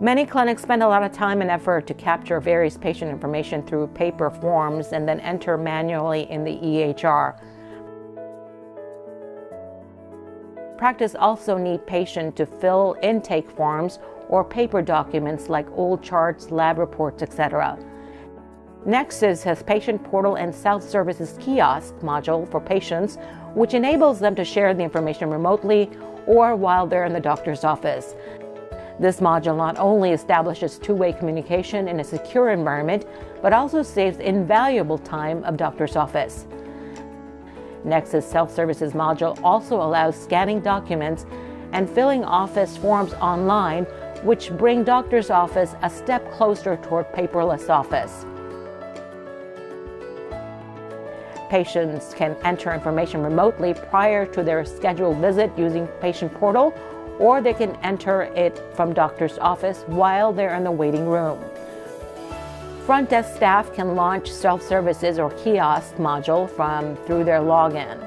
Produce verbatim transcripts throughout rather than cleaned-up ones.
Many clinics spend a lot of time and effort to capture various patient information through paper forms and then enter manually in the E H R. Practices also need patients to fill intake forms or paper documents like old charts, lab reports, et cetera. Nexus has Patient Portal and Self-Service kiosk module for patients, which enables them to share the information remotely or while they're in the doctor's office. This module not only establishes two-way communication in a secure environment, but also saves invaluable time of doctor's office. Nexus Self-Services module also allows scanning documents and filling office forms online, which bring doctor's office a step closer toward paperless office. Patients can enter information remotely prior to their scheduled visit using Patient Portal, or they can enter it from doctor's office while they're in the waiting room. Front desk staff can launch self-services or kiosk module from through their login.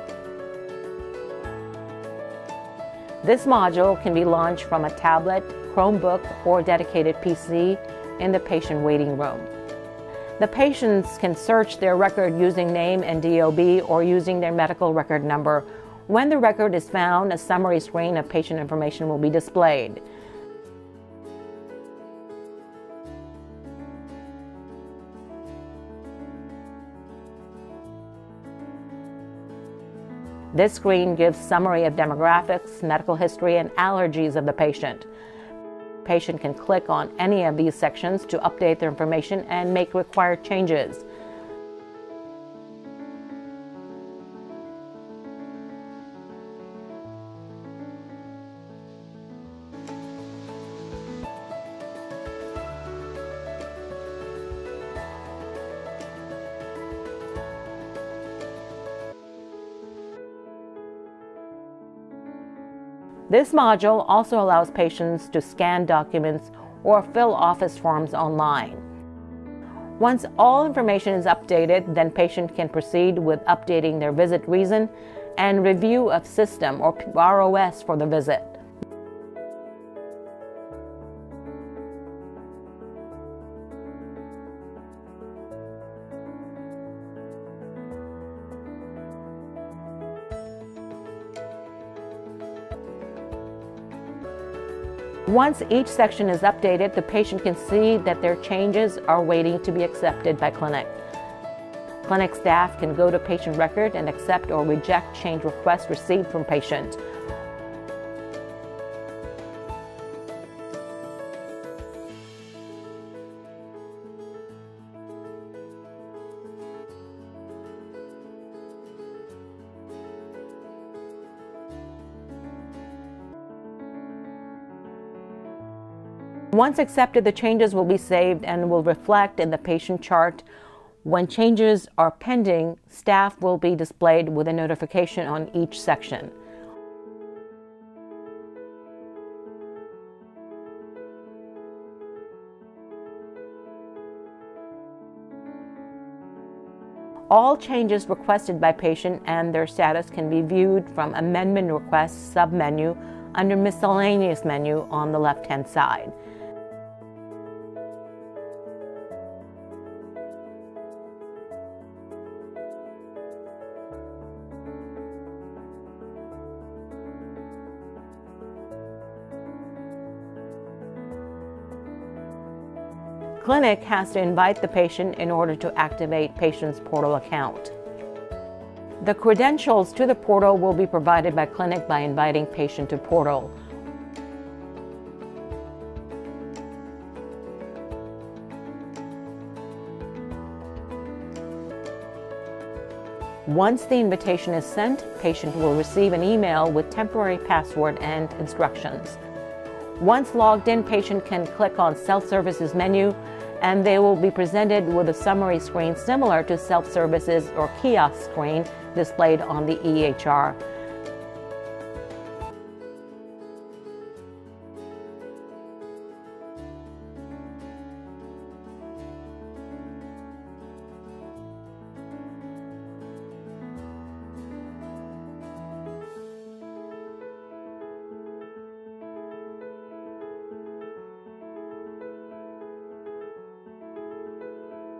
This module can be launched from a tablet, Chromebook, or dedicated P C in the patient waiting room. The patients can search their record using name and D O B or using their medical record number. When the record is found, a summary screen of patient information will be displayed. This screen gives summary of demographics, medical history, and allergies of the patient. Patient can click on any of these sections to update their information and make required changes. This module also allows patients to scan documents or fill office forms online. Once all information is updated, then patient can proceed with updating their visit reason and review of system or R O S for the visit. Once each section is updated, the patient can see that their changes are waiting to be accepted by clinic. Clinic staff can go to patient record and accept or reject change requests received from patient. Once accepted, the changes will be saved and will reflect in the patient chart. When changes are pending, staff will be displayed with a notification on each section. All changes requested by patient and their status can be viewed from Amendment Requests submenu under Miscellaneous menu on the left-hand side. Clinic has to invite the patient in order to activate patient's portal account. The credentials to the portal will be provided by clinic by inviting patient to portal. Once the invitation is sent, patient will receive an email with temporary password and instructions. Once logged in, patient can click on Self-Services menu and they will be presented with a summary screen similar to self-services or kiosk screen displayed on the E H R.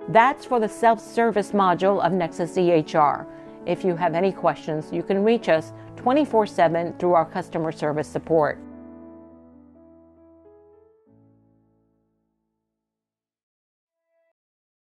That's for the self-service module of Nexus E H R. If you have any questions, you can reach us twenty-four seven through our customer service support.